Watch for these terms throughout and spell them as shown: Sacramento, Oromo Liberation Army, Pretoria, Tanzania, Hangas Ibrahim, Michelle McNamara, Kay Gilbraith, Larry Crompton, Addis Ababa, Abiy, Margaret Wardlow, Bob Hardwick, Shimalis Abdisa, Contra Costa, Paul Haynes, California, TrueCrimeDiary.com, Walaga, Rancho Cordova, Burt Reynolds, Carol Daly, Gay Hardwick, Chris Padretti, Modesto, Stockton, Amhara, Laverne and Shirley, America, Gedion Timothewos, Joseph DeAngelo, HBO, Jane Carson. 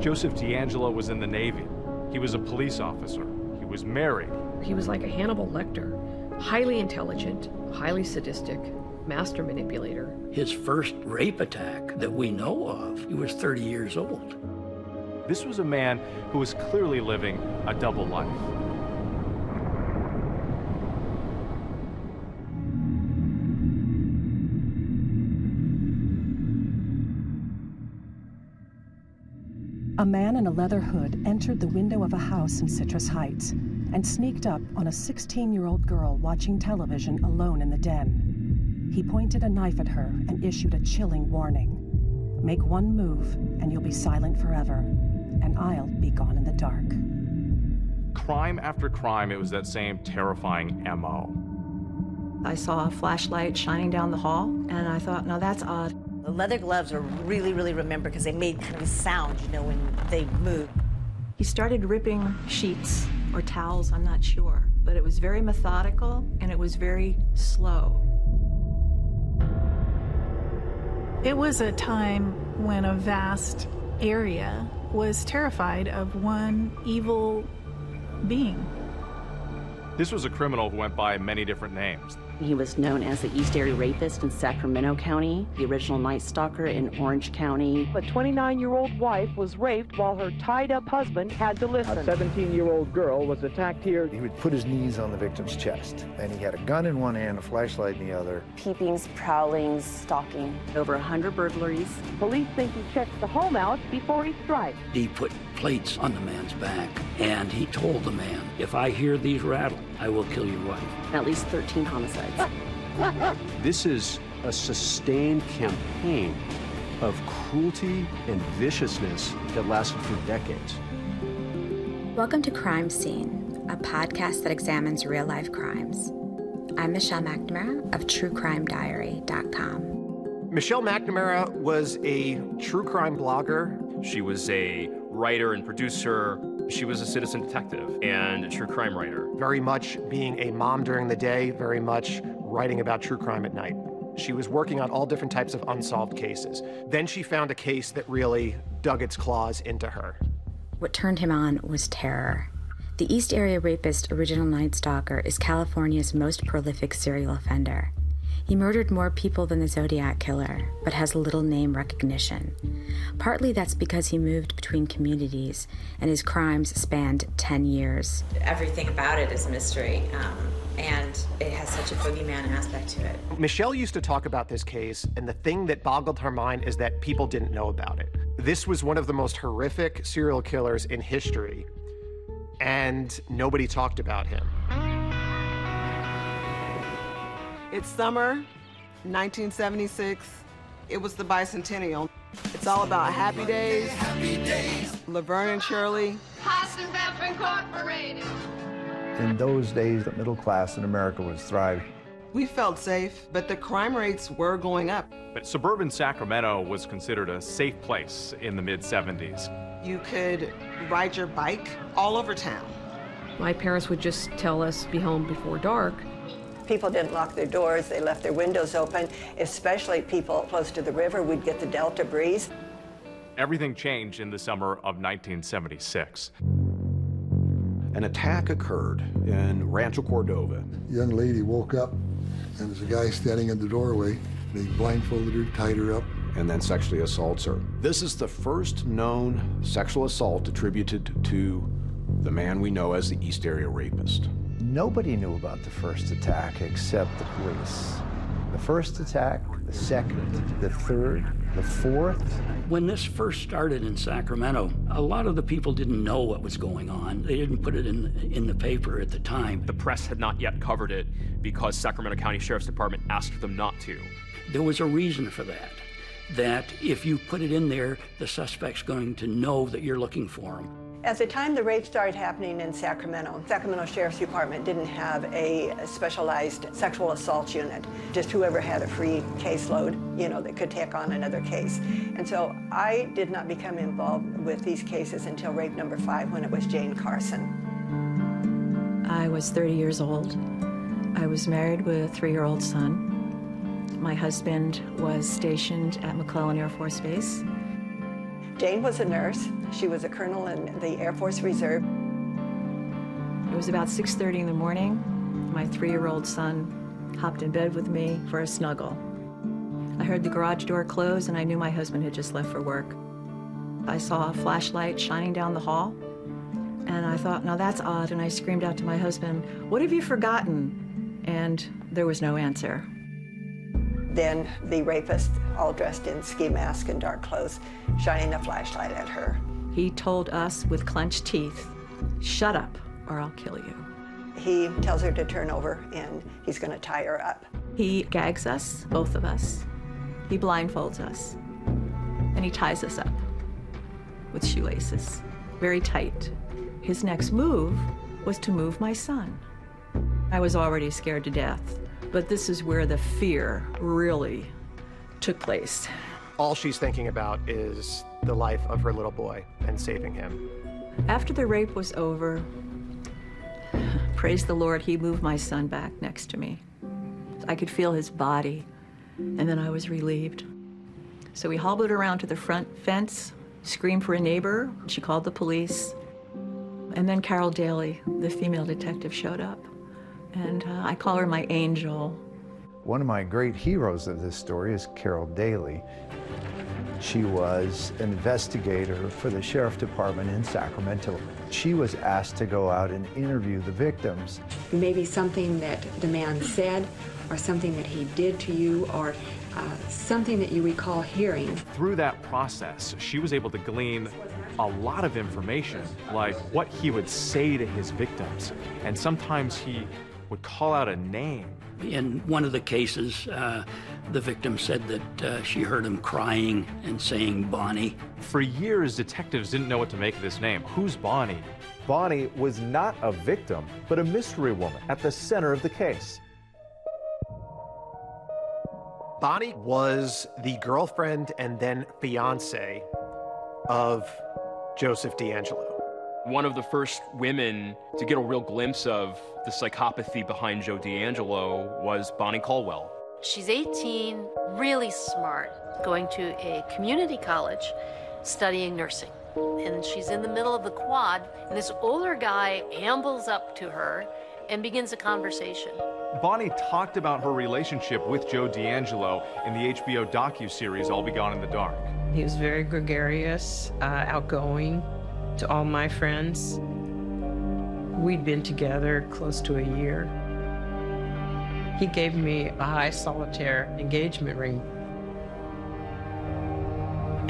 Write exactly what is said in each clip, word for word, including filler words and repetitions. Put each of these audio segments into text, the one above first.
Joseph DeAngelo was in the Navy. He was a police officer. He was married. He was like a Hannibal Lecter, highly intelligent, highly sadistic, master manipulator. His first rape attack that we know of, he was thirty years old. This was a man who was clearly living a double life. A man in a leather hood entered the window of a house in Citrus Heights and sneaked up on a sixteen-year-old girl watching television alone in the den. He pointed a knife at her and issued a chilling warning. Make one move and you'll be silent forever, and I'll be gone in the dark. Crime after crime, it was that same terrifying M O. I saw a flashlight shining down the hall and I thought, no, that's odd. The leather gloves are really, really remembered because they made kind of a sound, you know, when they moved. He started ripping sheets or towels, I'm not sure, but it was very methodical and it was very slow. It was a time when a vast area was terrified of one evil being. This was a criminal who went by many different names. He was known as the East Area Rapist in Sacramento County, the original Night Stalker in Orange County. A twenty-nine-year-old wife was raped while her tied-up husband had to listen. A seventeen-year-old girl was attacked here. He would put his knees on the victim's chest, and he had a gun in one hand, a flashlight in the other. Peepings, prowlings, stalking. Over one hundred burglaries. Police think he checks the home out before he strikes. He put plates on the man's back, and he told the man, if I hear these rattle, I will kill your wife. At least thirteen homicides. This is a sustained campaign of cruelty and viciousness that lasted for decades. Welcome to Crime Scene, a podcast that examines real-life crimes. I'm Michelle McNamara of True Crime Diary dot com. Michelle McNamara was a true crime blogger. She was a writer and producer. She was a citizen detective and a true crime writer. Very much being a mom during the day, very much writing about true crime at night. She was working on all different types of unsolved cases. Then she found a case that really dug its claws into her. What turned him on was terror. The East Area Rapist, original Night Stalker, is California's most prolific serial offender. He murdered more people than the Zodiac Killer, but has little name recognition. Partly that's because he moved between communities, and his crimes spanned ten years. Everything about it is mystery, um, and it has such a boogeyman aspect to it. Michelle used to talk about this case, and the thing that boggled her mind is that people didn't know about it. This was one of the most horrific serial killers in history, and nobody talked about him. It's summer, nineteen seventy-six. It was the bicentennial. It's all about happy days, happy days. Laverne and Shirley. Hossenbeff Incorporated. In those days, the middle class in America was thriving. We felt safe, but the crime rates were going up. But suburban Sacramento was considered a safe place in the mid seventies. You could ride your bike all over town. My parents would just tell us, be home before dark. People didn't lock their doors, they left their windows open. Especially people close to the river, we'd get the Delta breeze. Everything changed in the summer of nineteen seventy-six. An attack occurred in Rancho Cordova. A young lady woke up, and there's a guy standing in the doorway. They blindfolded her, tied her up, and then sexually assaults her. This is the first known sexual assault attributed to the man we know as the East Area Rapist. Nobody knew about the first attack except the police. The first attack, the second, the third, the fourth. When this first started in Sacramento, a lot of the people didn't know what was going on. They didn't put it in, in the paper at the time. The press had not yet covered it because Sacramento County Sheriff's Department asked them not to. There was a reason for that, that if you put it in there, the suspect's going to know that you're looking for him. At the time the rape started happening in Sacramento, Sacramento Sheriff's Department didn't have a specialized sexual assault unit. Just whoever had a free caseload, you know, that could take on another case. And so I did not become involved with these cases until rape number five, when it was Jane Carson. I was thirty years old. I was married with a three-year-old son. My husband was stationed at McClellan Air Force Base. Jane was a nurse. She was a colonel in the Air Force Reserve. It was about six thirty in the morning. My three-year-old son hopped in bed with me for a snuggle. I heard the garage door close, and I knew my husband had just left for work. I saw a flashlight shining down the hall, and I thought, now that's odd, and I screamed out to my husband, "What have you forgotten?" And there was no answer. Then the rapist, all dressed in ski mask and dark clothes, shining a flashlight at her. He told us with clenched teeth, "Shut up, or I'll kill you." He tells her to turn over, and he's going to tie her up. He gags us, both of us. He blindfolds us, and he ties us up with shoelaces, very tight. His next move was to move my son. I was already scared to death, but this is where the fear really took place. All she's thinking about is the life of her little boy and saving him. After the rape was over, praise the Lord, he moved my son back next to me. I could feel his body, and then I was relieved. So we hobbled around to the front fence, screamed for a neighbor. She called the police. And then Carol Daly, the female detective, showed up. And uh, I call her my angel. One of my great heroes of this story is Carol Daly. She was an investigator for the Sheriff's Department in Sacramento. She was asked to go out and interview the victims. Maybe something that the man said, or something that he did to you, or uh, something that you recall hearing. Through that process, she was able to glean a lot of information, like what he would say to his victims. And sometimes he would call out a name. In one of the cases, uh, the victim said that uh, she heard him crying and saying Bonnie. For years, detectives didn't know what to make of this name. Who's Bonnie? Bonnie was not a victim, but a mystery woman at the center of the case. Bonnie was the girlfriend and then fiance of Joseph DeAngelo. One of the first women to get a real glimpse of the psychopathy behind Joe DeAngelo was Bonnie Caldwell. She's eighteen, really smart, going to a community college, studying nursing. And she's in the middle of the quad, and this older guy ambles up to her and begins a conversation. Bonnie talked about her relationship with Joe DeAngelo in the H B O docuseries I'll Be Gone in the Dark. He was very gregarious, uh, outgoing. To all my friends. We'd been together close to a year. He gave me a high solitaire engagement ring.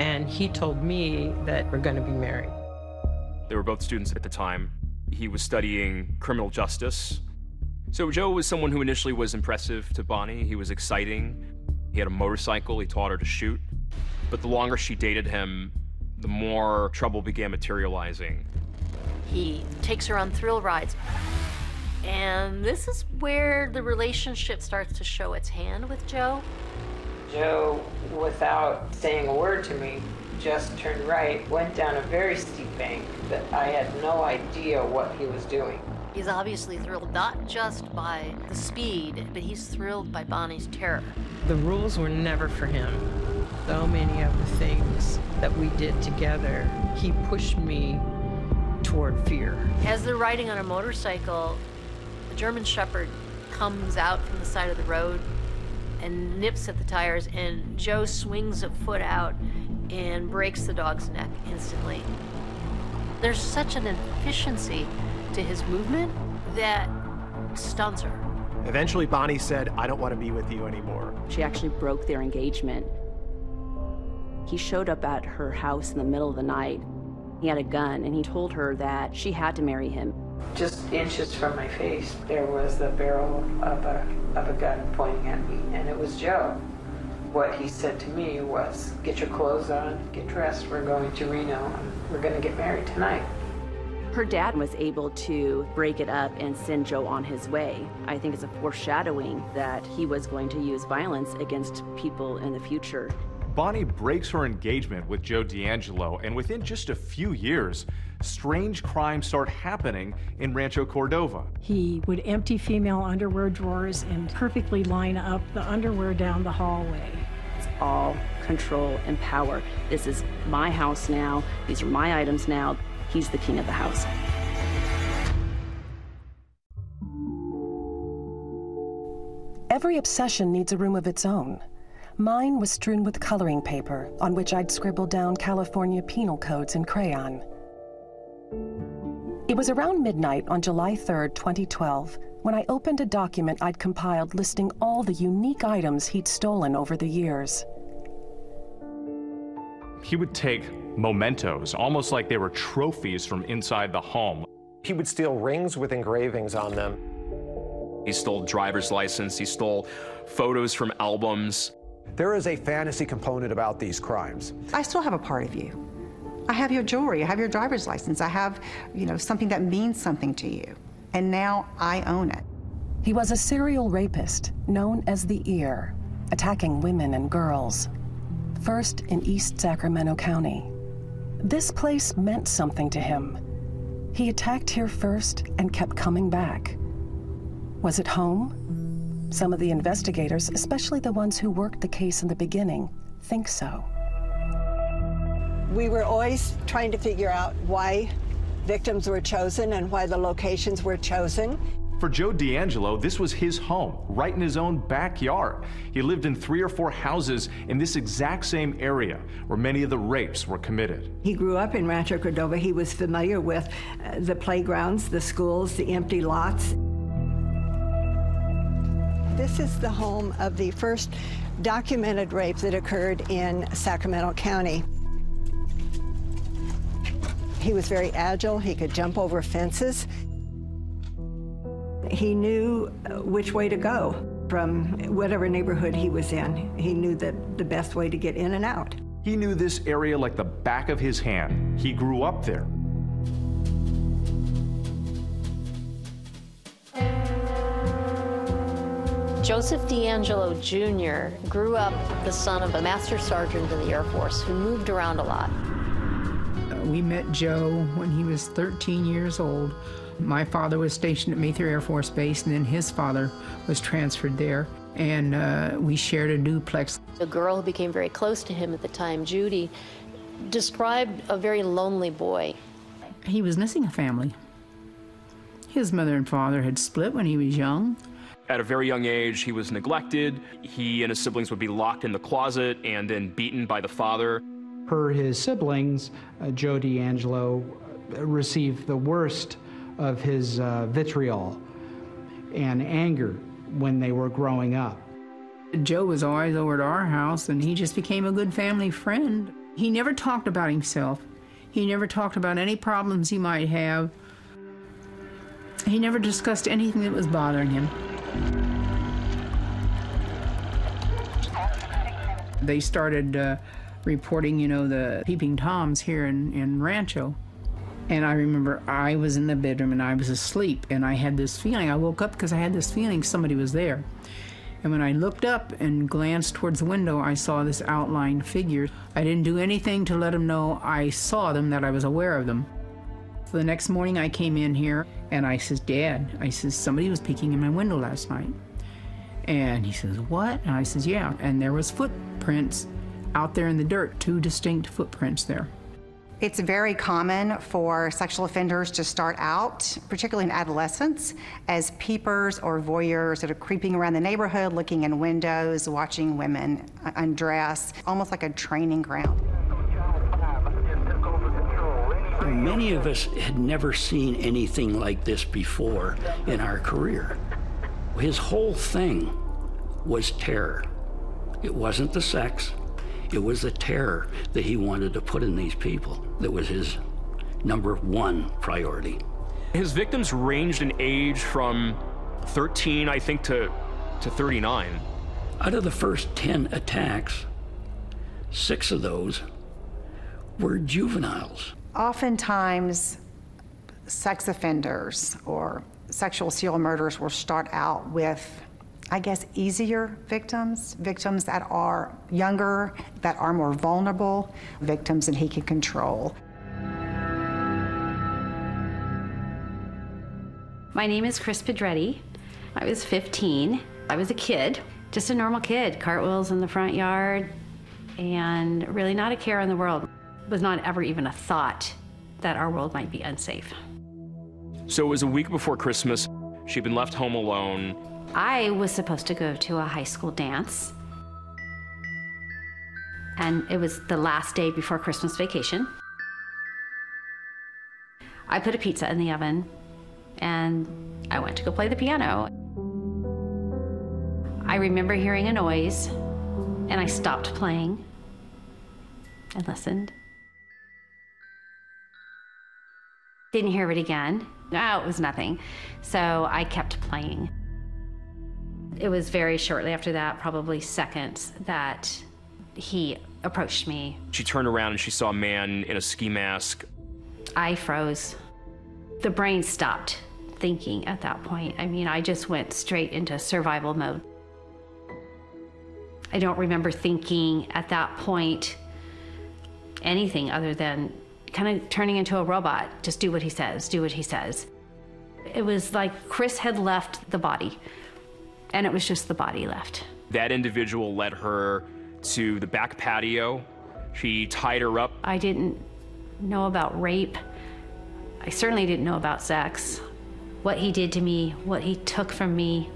And he told me that we're going to be married. They were both students at the time. He was studying criminal justice. So Joe was someone who initially was impressive to Bonnie. He was exciting. He had a motorcycle. He taught her to shoot. But the longer she dated him, the more trouble began materializing. He takes her on thrill rides. And this is where the relationship starts to show its hand with Joe. Joe, without saying a word to me, just turned right, went down a very steep bank that I had no idea what he was doing. He's obviously thrilled not just by the speed, but he's thrilled by Bonnie's terror. The rules were never for him. So many of the things that we did together, he pushed me toward fear. As they're riding on a motorcycle, the German Shepherd comes out from the side of the road and nips at the tires, and Joe swings a foot out and breaks the dog's neck instantly. There's such an efficiency to his movement that stuns her. Eventually, Bonnie said, "I don't want to be with you anymore." She actually broke their engagement. He showed up at her house in the middle of the night. He had a gun, and he told her that she had to marry him. Just inches from my face, there was the barrel of a, of a gun pointing at me, and it was Joe. What he said to me was, "Get your clothes on, get dressed, we're going to Reno, and we're gonna get married tonight." Her dad was able to break it up and send Joe on his way. I think it's a foreshadowing that he was going to use violence against people in the future. Bonnie breaks her engagement with Joe DeAngelo, and within just a few years, strange crimes start happening in Rancho Cordova. He would empty female underwear drawers and perfectly line up the underwear down the hallway. all control and power. This is my house now. These are my items now. He's the king of the house. Every obsession needs a room of its own. Mine was strewn with coloring paper on which I'd scribbled down California penal codes in crayon. It was around midnight on July third, twenty twelve, when I opened a document I'd compiled listing all the unique items he'd stolen over the years. He would take mementos, almost like they were trophies from inside the home. He would steal rings with engravings on them. He stole driver's license, he stole photos from albums. There is a fantasy component about these crimes. I still have a part of you. I have your jewelry, I have your driver's license, I have, you know, something that means something to you. And now I own it. He was a serial rapist known as the Ear, attacking women and girls, first in East Sacramento County. This place meant something to him. He attacked here first and kept coming back. Was it home? Some of the investigators, especially the ones who worked the case in the beginning, think so. We were always trying to figure out why victims were chosen and why the locations were chosen. For Joe DeAngelo, this was his home, right in his own backyard. He lived in three or four houses in this exact same area where many of the rapes were committed. He grew up in Rancho Cordova. He was familiar with uh, the playgrounds, the schools, the empty lots. This is the home of the first documented rape that occurred in Sacramento County. He was very agile. He could jump over fences. He knew which way to go from whatever neighborhood he was in. He knew the, the best way to get in and out. He knew this area like the back of his hand. He grew up there. Joseph DeAngelo Junior grew up the son of a master sergeant in the Air Force who moved around a lot. We met Joe when he was thirteen years old. My father was stationed at Mather Air Force Base, and then his father was transferred there, and uh, we shared a duplex. A girl who became very close to him at the time, Judy, described a very lonely boy. He was missing a family. His mother and father had split when he was young. At a very young age, he was neglected. He and his siblings would be locked in the closet and then beaten by the father. Per his siblings, uh, Joe DeAngelo received the worst of his uh, vitriol and anger when they were growing up. Joe was always over at our house, and he just became a good family friend. He never talked about himself. He never talked about any problems he might have. He never discussed anything that was bothering him. They started uh, reporting, you know, the Peeping Toms here in, in Rancho. And I remember I was in the bedroom and I was asleep, and I had this feeling. I woke up because I had this feeling somebody was there. And when I looked up and glanced towards the window, I saw this outlined figure. I didn't do anything to let them know I saw them, that I was aware of them. So the next morning I came in here and I says, "Dad," I says, "somebody was peeking in my window last night." And he says, "What?" And I says, "Yeah." And there was footprints out there in the dirt, two distinct footprints there. It's very common for sexual offenders to start out, particularly in adolescence, as peepers or voyeurs that are creeping around the neighborhood, looking in windows, watching women undress, almost like a training ground. Many of us had never seen anything like this before in our career. His whole thing was terror. It wasn't the sex. It was the terror that he wanted to put in these people that was his number one priority. His victims ranged in age from thirteen, I think, to, to thirty-nine. Out of the first ten attacks, six of those were juveniles. Oftentimes, sex offenders or sexual serial murders will start out with, I guess, easier victims, victims that are younger, that are more vulnerable, victims that he can control. My name is Chris Padretti. I was fifteen. I was a kid, just a normal kid, cartwheels in the front yard, and really not a care in the world. It was not ever even a thought that our world might be unsafe. So it was a week before Christmas. She'd been left home alone. I was supposed to go to a high school dance, and it was the last day before Christmas vacation. I put a pizza in the oven, and I went to go play the piano. I remember hearing a noise, and I stopped playing and listened. Didn't hear it again. No, it was nothing. So I kept playing. It was very shortly after that, probably seconds, that he approached me. She turned around and she saw a man in a ski mask. I froze. The brain stopped thinking at that point. I mean, I just went straight into survival mode. I don't remember thinking at that point anything other than kind of turning into a robot. Just do what he says, do what he says. It was like Chris had left the body, and it was just the body left. That individual led her to the back patio. She tied her up. I didn't know about rape. I certainly didn't know about sex. What he did to me, what he took from me,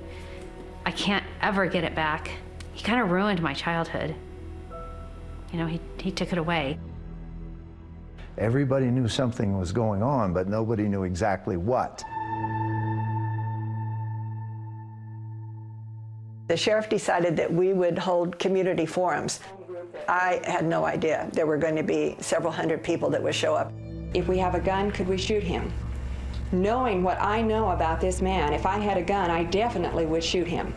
I can't ever get it back. He kind of ruined my childhood. You know, he, he took it away. Everybody knew something was going on, but nobody knew exactly what. The sheriff decided that we would hold community forums. I had no idea there were going to be several hundred people that would show up. If we have a gun, could we shoot him? Knowing what I know about this man, if I had a gun, I definitely would shoot him.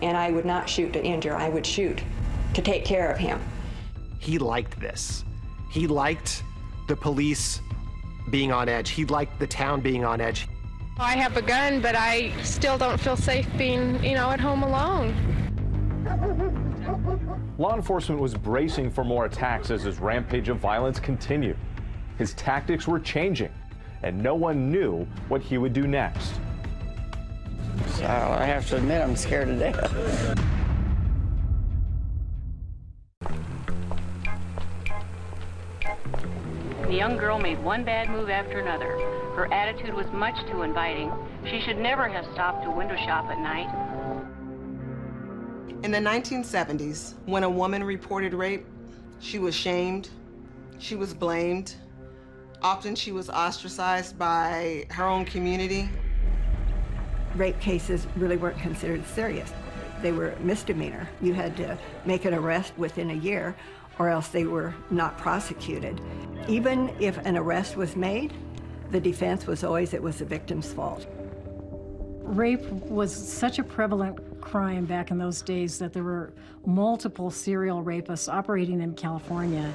And I would not shoot to injure, I would shoot to take care of him. He liked this. He liked the police being on edge. He liked the town being on edge. I have a gun, but I still don't feel safe being, you know, at home alone. Law enforcement was bracing for more attacks as his rampage of violence continued. His tactics were changing, and no one knew what he would do next. So I have to admit, I'm scared to death. The young girl made one bad move after another. Her attitude was much too inviting. She should never have stopped to window shop at night. In the nineteen seventies, when a woman reported rape, she was shamed, she was blamed. Often she was ostracized by her own community. Rape cases really weren't considered serious. They were misdemeanor. You had to make an arrest within a year, or else they were not prosecuted. Even if an arrest was made, the defense was always it was the victim's fault. Rape was such a prevalent crime back in those days that there were multiple serial rapists operating in California.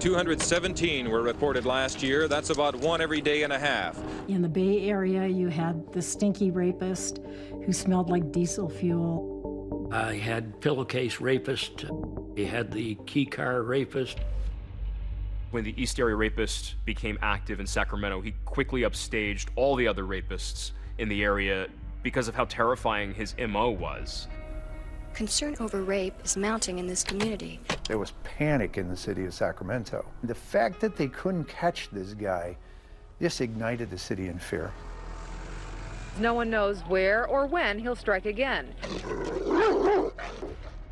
two hundred seventeen were reported last year. That's about one every day and a half. In the Bay Area, you had the stinky rapist who smelled like diesel fuel. I had pillowcase rapist. He had the key car rapist. When the East Area rapist became active in Sacramento, he quickly upstaged all the other rapists in the area because of how terrifying his M O was. Concern over rape is mounting in this community. There was panic in the city of Sacramento. The fact that they couldn't catch this guy just ignited the city in fear. No one knows where or when he'll strike again.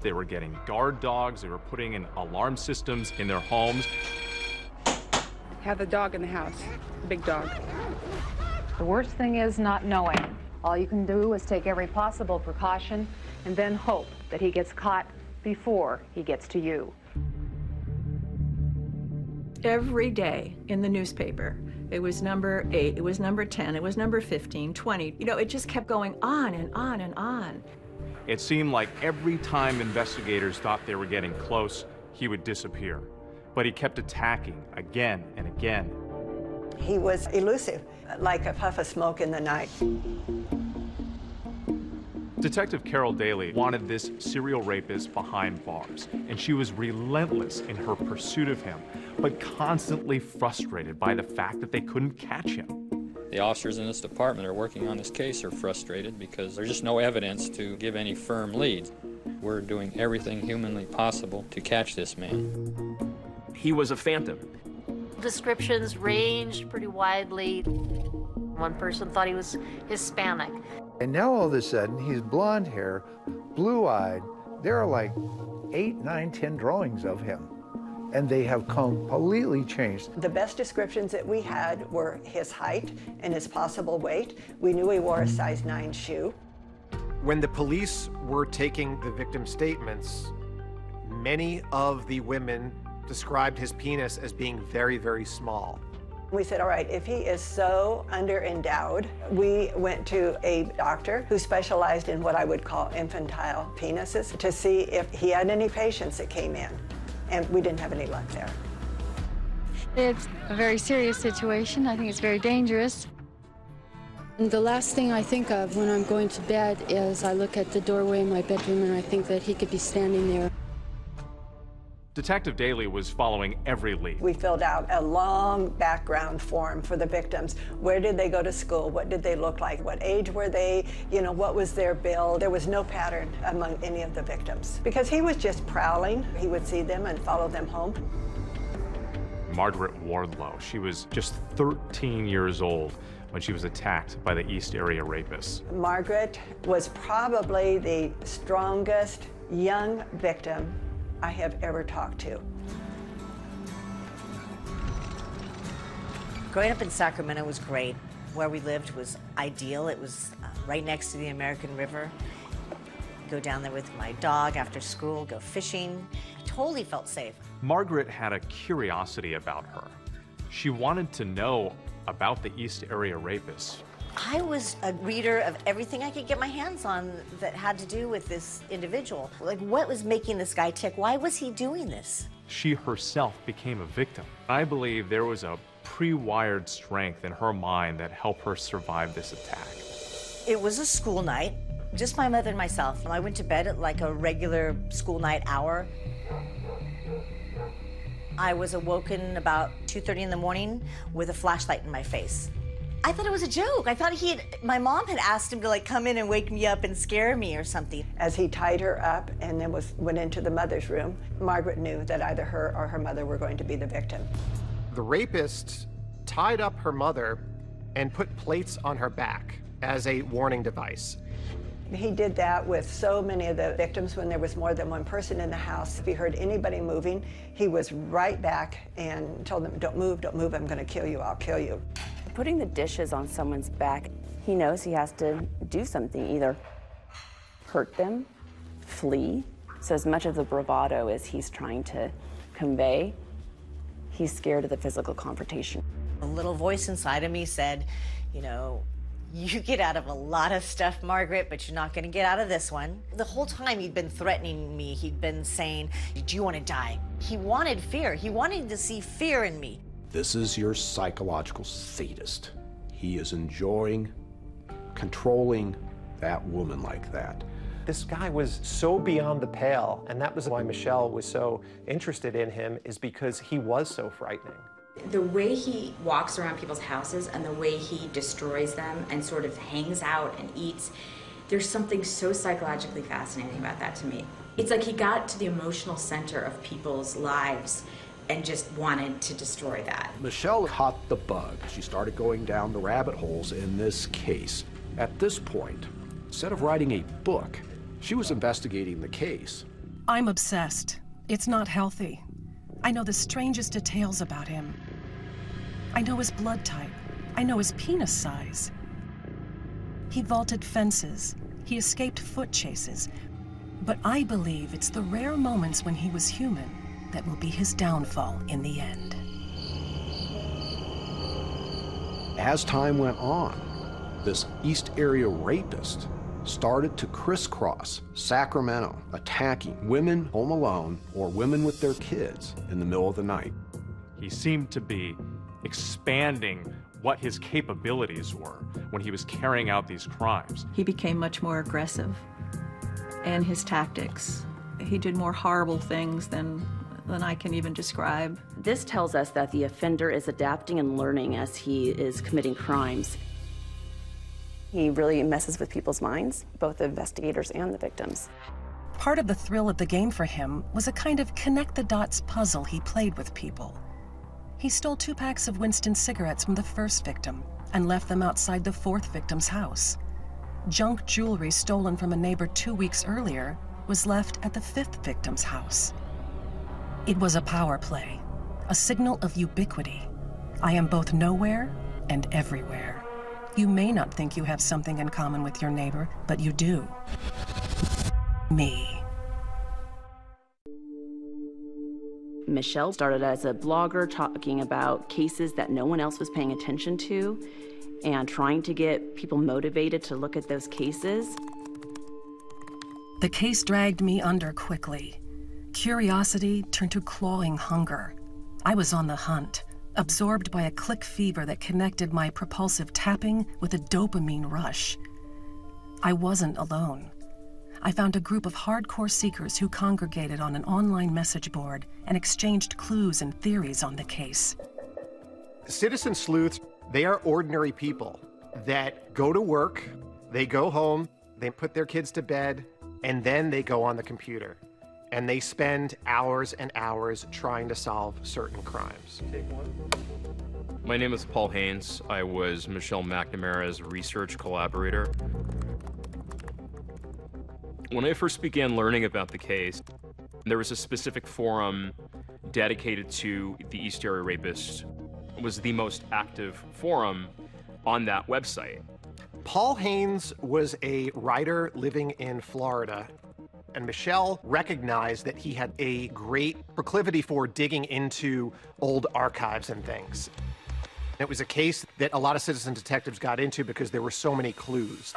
They were getting guard dogs. They were putting in alarm systems in their homes. Have the dog in the house, big dog. The worst thing is not knowing. All you can do is take every possible precaution and then hope that he gets caught before he gets to you. Every day in the newspaper, it was number eight, it was number ten, it was number fifteen, twenty. You know, it just kept going on and on and on. It seemed like every time investigators thought they were getting close, he would disappear. But he kept attacking again and again. He was elusive, like a puff of smoke in the night. Detective Carol Daly wanted this serial rapist behind bars, and she was relentless in her pursuit of him, but constantly frustrated by the fact that they couldn't catch him. The officers in this department are working on this case are frustrated because there's just no evidence to give any firm leads. We're doing everything humanly possible to catch this man. He was a phantom. Descriptions ranged pretty widely. One person thought he was Hispanic. And now all of a sudden, he's blonde hair, blue-eyed. There are like eight, nine, ten drawings of him, and they have completely changed. The best descriptions that we had were his height and his possible weight. We knew he wore a size nine shoe. When the police were taking the victim statements, many of the women described his penis as being very, very small. We said, all right, if he is so under-endowed, we went to a doctor who specialized in what I would call infantile penises to see if he had any patients that came in, and we didn't have any luck there. It's a very serious situation. I think it's very dangerous. And the last thing I think of when I'm going to bed is I look at the doorway in my bedroom and I think that he could be standing there. Detective Daly was following every lead. We filled out a long background form for the victims. Where did they go to school? What did they look like? What age were they? You know, what was their build? There was no pattern among any of the victims because he was just prowling. He would see them and follow them home. Margaret Wardlow, she was just thirteen years old when she was attacked by the East Area Rapists. Margaret was probably the strongest young victim I have ever talked to. Growing up in Sacramento was great. Where we lived was ideal. It was uh, right next to the American River. Go down there with my dog after school, go fishing. I totally felt safe. Margaret had a curiosity about her. She wanted to know about the East Area Rapists. I was a reader of everything I could get my hands on that had to do with this individual. Like, what was making this guy tick? Why was he doing this? She herself became a victim. I believe there was a pre-wired strength in her mind that helped her survive this attack. It was a school night, just my mother and myself. I went to bed at like a regular school night hour. I was awoken about two thirty in the morning with a flashlight in my face. I thought it was a joke. I thought he had, my mom had asked him to like come in and wake me up and scare me or something. As he tied her up and then was, went into the mother's room, Margaret knew that either her or her mother were going to be the victim. The rapist tied up her mother and put plates on her back as a warning device. He did that with so many of the victims when there was more than one person in the house. If he heard anybody moving, he was right back and told them, don't move, don't move, I'm gonna kill you, I'll kill you. Putting the dishes on someone's back, he knows he has to do something, either hurt them, flee. So as much of the bravado as he's trying to convey, he's scared of the physical confrontation. A little voice inside of me said, you know, you get out of a lot of stuff, Margaret, but you're not gonna get out of this one. The whole time he'd been threatening me, he'd been saying, do you wanna die? He wanted fear, he wanted to see fear in me. This is your psychological sadist. He is enjoying controlling that woman like that. This guy was so beyond the pale, and that was why Michelle was so interested in him, is because he was so frightening. The way he walks around people's houses and the way he destroys them and sort of hangs out and eats, there's something so psychologically fascinating about that to me. It's like he got to the emotional center of people's lives and just wanted to destroy that. Michelle caught the bug. She started going down the rabbit holes in this case. At this point, instead of writing a book, she was investigating the case. I'm obsessed. It's not healthy. I know the strangest details about him. I know his blood type. I know his penis size. He vaulted fences. He escaped foot chases. But I believe it's the rare moments when he was human that will be his downfall in the end. As time went on, this East Area Rapist started to crisscross Sacramento, attacking women home alone or women with their kids in the middle of the night. He seemed to be expanding what his capabilities were when he was carrying out these crimes. He became much more aggressive in his tactics. He did more horrible things than than I can even describe. This tells us that the offender is adapting and learning as he is committing crimes. He really messes with people's minds, both the investigators and the victims. Part of the thrill of the game for him was a kind of connect-the-dots puzzle he played with people. He stole two packs of Winston cigarettes from the first victim and left them outside the fourth victim's house. Junk jewelry stolen from a neighbor two weeks earlier was left at the fifth victim's house. It was a power play, a signal of ubiquity. I am both nowhere and everywhere. You may not think you have something in common with your neighbor, but you do. Me. Michelle started as a blogger talking about cases that no one else was paying attention to and trying to get people motivated to look at those cases. The case dragged me under quickly. Curiosity turned to clawing hunger. I was on the hunt, absorbed by a click fever that connected my propulsive tapping with a dopamine rush. I wasn't alone. I found a group of hardcore seekers who congregated on an online message board and exchanged clues and theories on the case. Citizen sleuths, they are ordinary people that go to work, they go home, they put their kids to bed, and then they go on the computer. And they spend hours and hours trying to solve certain crimes. My name is Paul Haynes. I was Michelle McNamara's research collaborator. When I first began learning about the case, there was a specific forum dedicated to the East Area Rapist. It was the most active forum on that website. Paul Haynes was a writer living in Florida, and Michelle recognized that he had a great proclivity for digging into old archives and things. It was a case that a lot of citizen detectives got into because there were so many clues.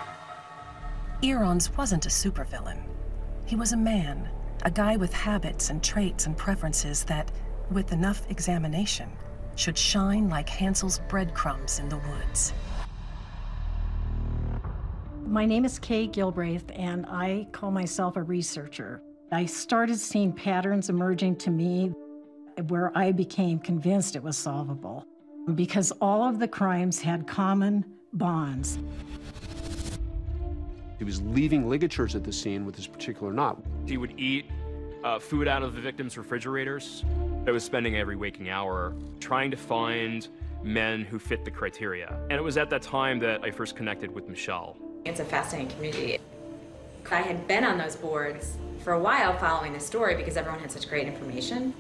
Eron's wasn't a supervillain. He was a man, a guy with habits and traits and preferences that, with enough examination, should shine like Hansel's breadcrumbs in the woods. My name is Kay Gilbraith, and I call myself a researcher. I started seeing patterns emerging to me where I became convinced it was solvable because all of the crimes had common bonds. He was leaving ligatures at the scene with this particular knot. He would eat uh, food out of the victims' refrigerators. I was spending every waking hour trying to find men who fit the criteria. And it was at that time that I first connected with Michelle. It's a fascinating community. I had been on those boards for a while following this story because everyone had such great information.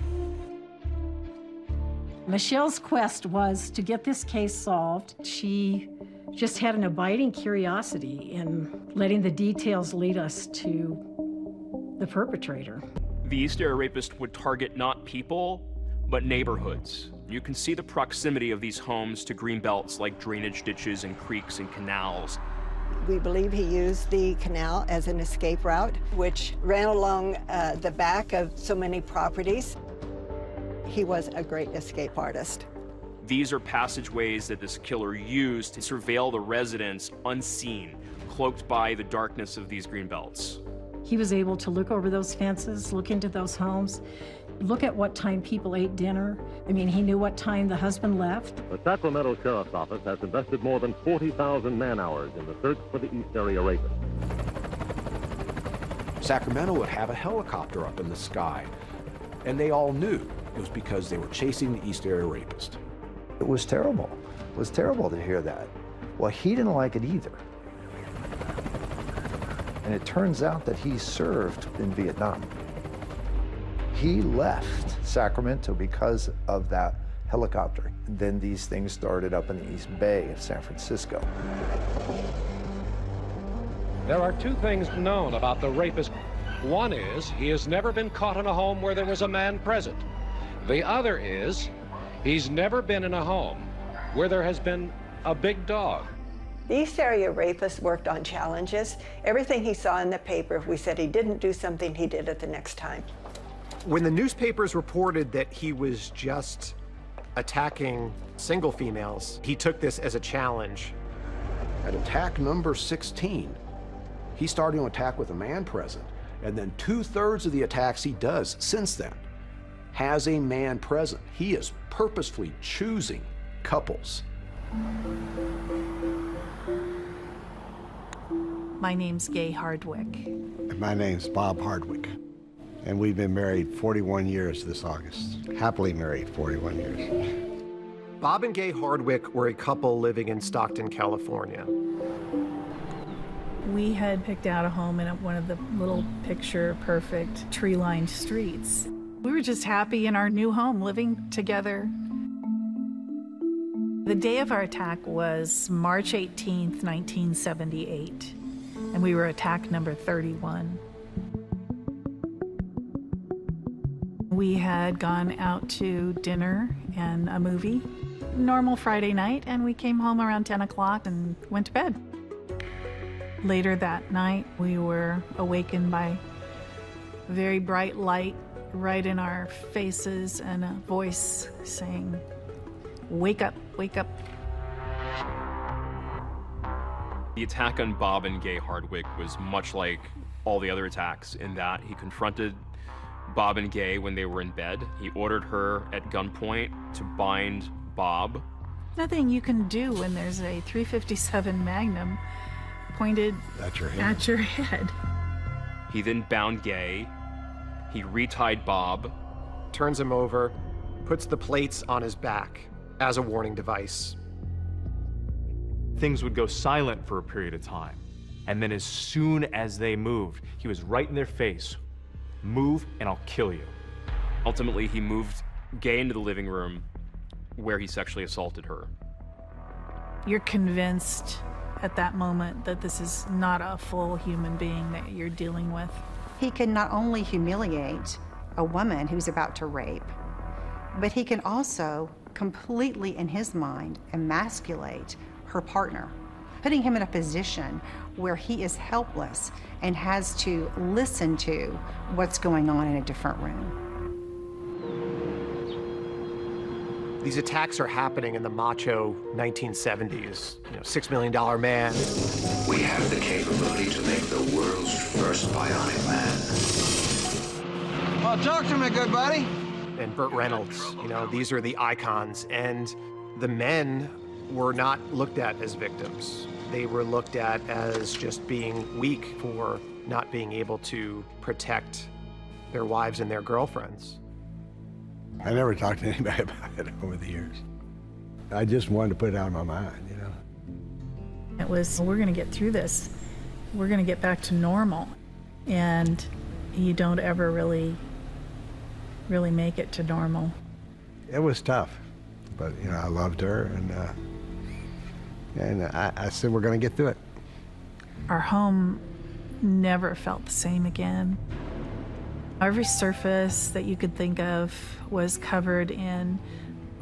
Michelle's quest was to get this case solved. She just had an abiding curiosity in letting the details lead us to the perpetrator. The East Area Rapist would target not people, but neighborhoods. You can see the proximity of these homes to greenbelts like drainage ditches and creeks and canals. We believe he used the canal as an escape route, which ran along uh, the back of so many properties. He was a great escape artist. These are passageways that this killer used to surveil the residents unseen, cloaked by the darkness of these green belts. He was able to look over those fences, look into those homes, look at what time people ate dinner. I mean, he knew what time the husband left. The Sacramento Sheriff's Office has invested more than forty thousand man-hours in the search for the East Area Rapist. Sacramento would have a helicopter up in the sky, and they all knew it was because they were chasing the East Area Rapist. It was terrible. It was terrible to hear that. Well, he didn't like it either. And it turns out that he served in Vietnam. He left Sacramento because of that helicopter. And then these things started up in the East Bay of San Francisco. There are two things known about the rapist. One is he has never been caught in a home where there was a man present. The other is he's never been in a home where there has been a big dog. The East Area Rapist worked on challenges. Everything he saw in the paper, if we said he didn't do something, he did it the next time. When the newspapers reported that he was just attacking single females, he took this as a challenge. At attack number sixteen, he started to attack with a man present, and then two-thirds of the attacks he does since then has a man present. He is purposefully choosing couples. My name's Gay Hardwick. My name's Bob Hardwick, and we've been married forty-one years this August. Happily married forty-one years. Bob and Gay Hardwick were a couple living in Stockton, California. We had picked out a home in one of the little picture-perfect tree-lined streets. We were just happy in our new home, living together. The day of our attack was March eighteenth, nineteen seventy-eight, and we were attack number thirty-one. We had gone out to dinner and a movie, normal Friday night, and we came home around ten o'clock and went to bed. Later that night, we were awakened by very bright light right in our faces and a voice saying, "Wake up, wake up." The attack on Bob and Gay Hardwick was much like all the other attacks in that he confronted Bob and Gay when they were in bed. He ordered her at gunpoint to bind Bob. Nothing you can do when there's a three fifty-seven Magnum pointed at your head. At your head. He then bound Gay. He retied Bob, turns him over, puts the plates on his back as a warning device. Things would go silent for a period of time. And then as soon as they moved, he was right in their face. Move and I'll kill you. Ultimately, he moved Gay into the living room where he sexually assaulted her. You're convinced at that moment that this is not a full human being that you're dealing with. He can not only humiliate a woman who's about to rape, but he can also completely, in his mind, emasculate her partner, putting him in a position where he is helpless and has to listen to what's going on in a different room. These attacks are happening in the macho nineteen seventies, you know, six million dollar man. We have the capability to make the world's first bionic man. Well, talk to me, good buddy. And Burt Reynolds, you know, these are the icons. And the men were not looked at as victims. They were looked at as just being weak for not being able to protect their wives and their girlfriends. I never talked to anybody about it over the years. I just wanted to put it out of my mind, you know. It was, we're gonna get through this. We're gonna get back to normal. And you don't ever really really make it to normal. It was tough, but you know, I loved her, and uh, and I, I said, we're gonna get through it. Our home never felt the same again. Every surface that you could think of was covered in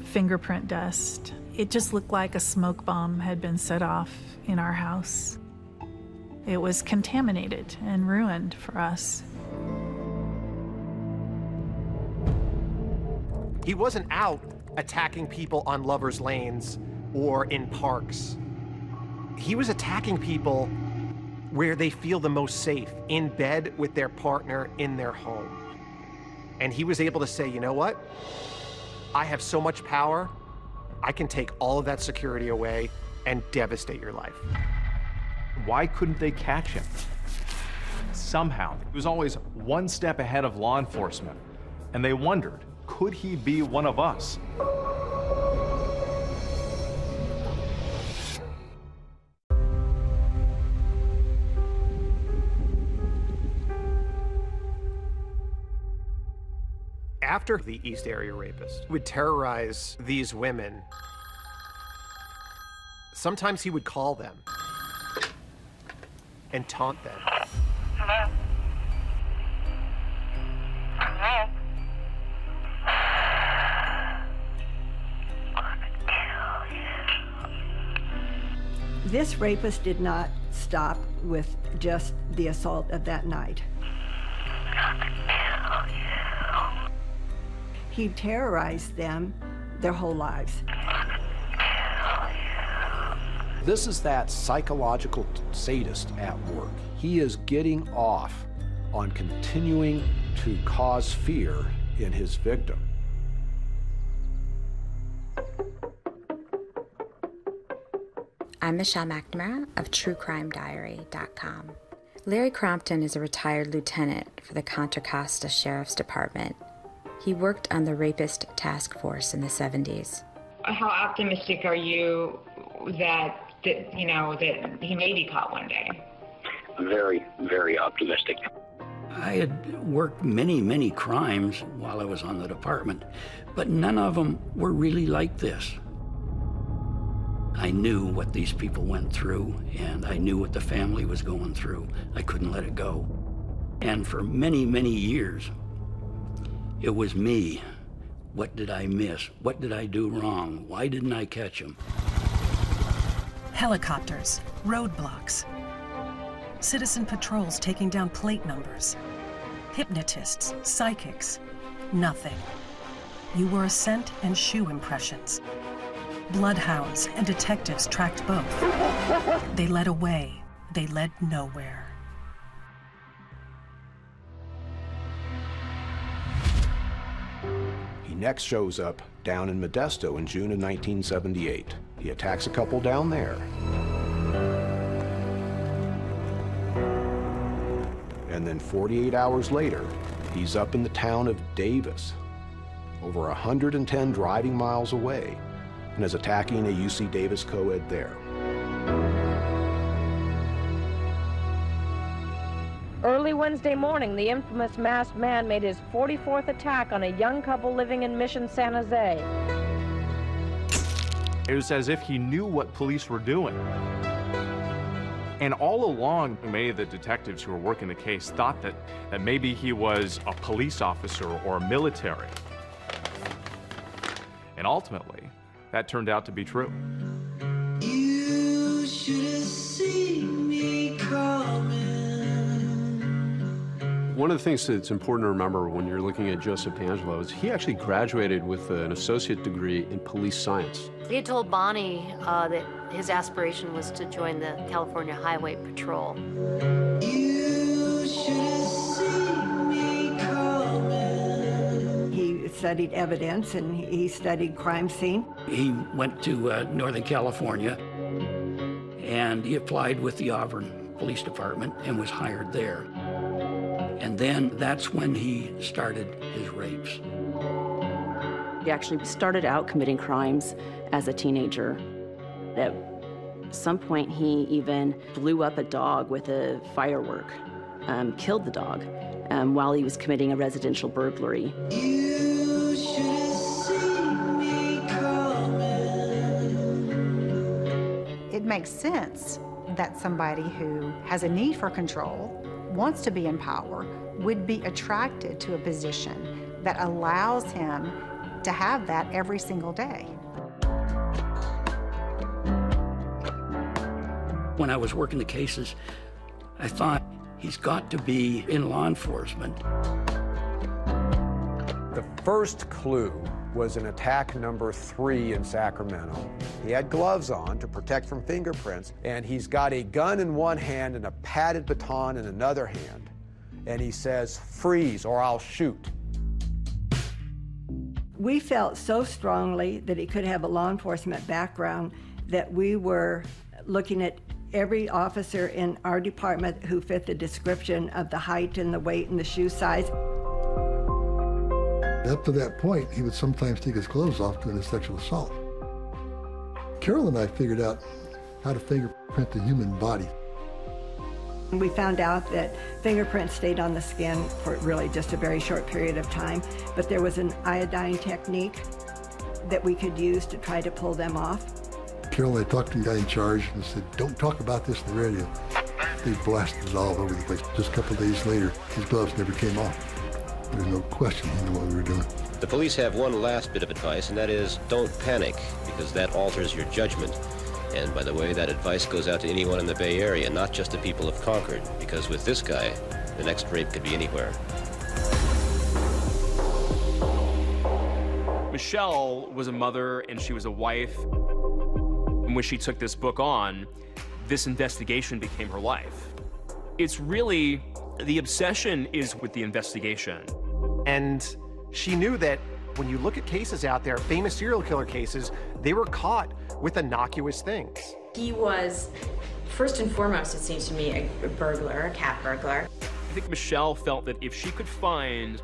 fingerprint dust. It just looked like a smoke bomb had been set off in our house. It was contaminated and ruined for us. He wasn't out attacking people on lovers' lanes or in parks. He was attacking people where they feel the most safe, in bed with their partner in their home. And he was able to say, you know what? I have so much power, I can take all of that security away and devastate your life. Why couldn't they catch him? Somehow, he was always one step ahead of law enforcement, and they wondered, could he be one of us? After the East Area Rapist would terrorize these women, sometimes he would call them and taunt them. Hello? Hello? This rapist did not stop with just the assault of that night. He terrorized them their whole lives. This is that psychological sadist at work. He is getting off on continuing to cause fear in his victim. I'm Michelle McNamara of True Crime Diary dot com. Larry Crompton is a retired lieutenant for the Contra Costa Sheriff's Department. He worked on the Rapist Task Force in the seventies. How optimistic are you that, that you know, that he may be caught one day? Very, very optimistic. I had worked many, many crimes while I was on the department, but none of them were really like this. I knew what these people went through, and I knew what the family was going through. I couldn't let it go. And for many, many years, it was me. What did I miss? What did I do wrong? Why didn't I catch him? Helicopters, roadblocks, citizen patrols taking down plate numbers, hypnotists, psychics, nothing. You were a scent and shoe impressions. Bloodhounds and detectives tracked both. They led away. They led nowhere. He next shows up down in Modesto in June of nineteen seventy-eight. He attacks a couple down there. And then forty-eight hours later, he's up in the town of Davis, over one hundred ten driving miles away, and is attacking a U C Davis co-ed there. Early Wednesday morning, the infamous masked man made his forty-fourth attack on a young couple living in Mission San Jose. It was as if he knew what police were doing. And all along, many of the detectives who were working the case thought that, that maybe he was a police officer or military. And ultimately, that turned out to be true. You should have seen me coming. One of the things that's important to remember when you're looking at Joseph DeAngelo is he actually graduated with an associate degree in police science. He had told Bonnie uh, that his aspiration was to join the California Highway Patrol. You should have seen me coming. He studied evidence and he studied crime scene. He went to uh, Northern California and he applied with the Auburn Police Department and was hired there. And then that's when he started his rapes. He actually started out committing crimes as a teenager. At some point, he even blew up a dog with a firework, um, killed the dog, um, while he was committing a residential burglary. You should have seen me coming. It makes sense that somebody who has a need for control, wants to be in power, would be attracted to a position that allows him to have that every single day. When I was working the cases, I thought, he's got to be in law enforcement. The first clue was in attack number three in Sacramento. He had gloves on to protect from fingerprints, and he's got a gun in one hand and a padded baton in another hand. And he says, "Freeze or I'll shoot." We felt so strongly that he could have a law enforcement background that we were looking at every officer in our department who fit the description of the height and the weight and the shoe size. Up to that point, he would sometimes take his clothes off during a sexual assault. Carol and I figured out how to fingerprint the human body. We found out that fingerprints stayed on the skin for really just a very short period of time, but there was an iodine technique that we could use to try to pull them off. Carol and I talked to the guy in charge and said, "Don't talk about this on the radio." They blasted it all over the place. Just a couple of days later, his gloves never came off. There was no question he knew what we were doing. The police have one last bit of advice, and that is don't panic, because that alters your judgment. And by the way, that advice goes out to anyone in the Bay Area, not just the people of Concord, because with this guy, the next rape could be anywhere. Michelle was a mother and she was a wife. When she took this book on, this investigation became her life. It's really, the obsession is with the investigation. And she knew that when you look at cases out there, famous serial killer cases, they were caught with innocuous things. He was first and foremost, it seems to me, a burglar, a cat burglar. I think Michelle felt that if she could find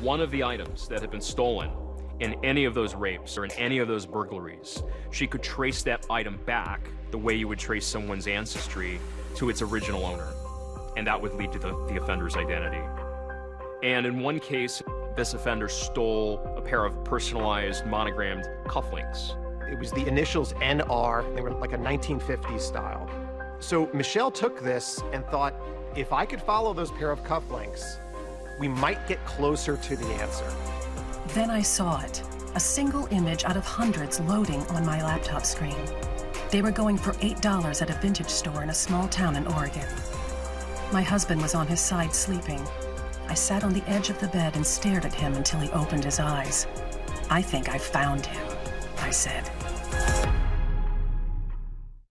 one of the items that had been stolen in any of those rapes or in any of those burglaries, she could trace that item back the way you would trace someone's ancestry to its original owner. And that would lead to the, the offender's identity. And in one case, this offender stole a pair of personalized monogrammed cufflinks. It was the initials N R. They were like a nineteen fifties style. So Michelle took this and thought, if I could follow those pair of cufflinks, we might get closer to the answer. Then I saw it, a single image out of hundreds loading on my laptop screen. They were going for eight dollars at a vintage store in a small town in Oregon. My husband was on his side sleeping. I sat on the edge of the bed and stared at him until he opened his eyes. I think I found him, I said.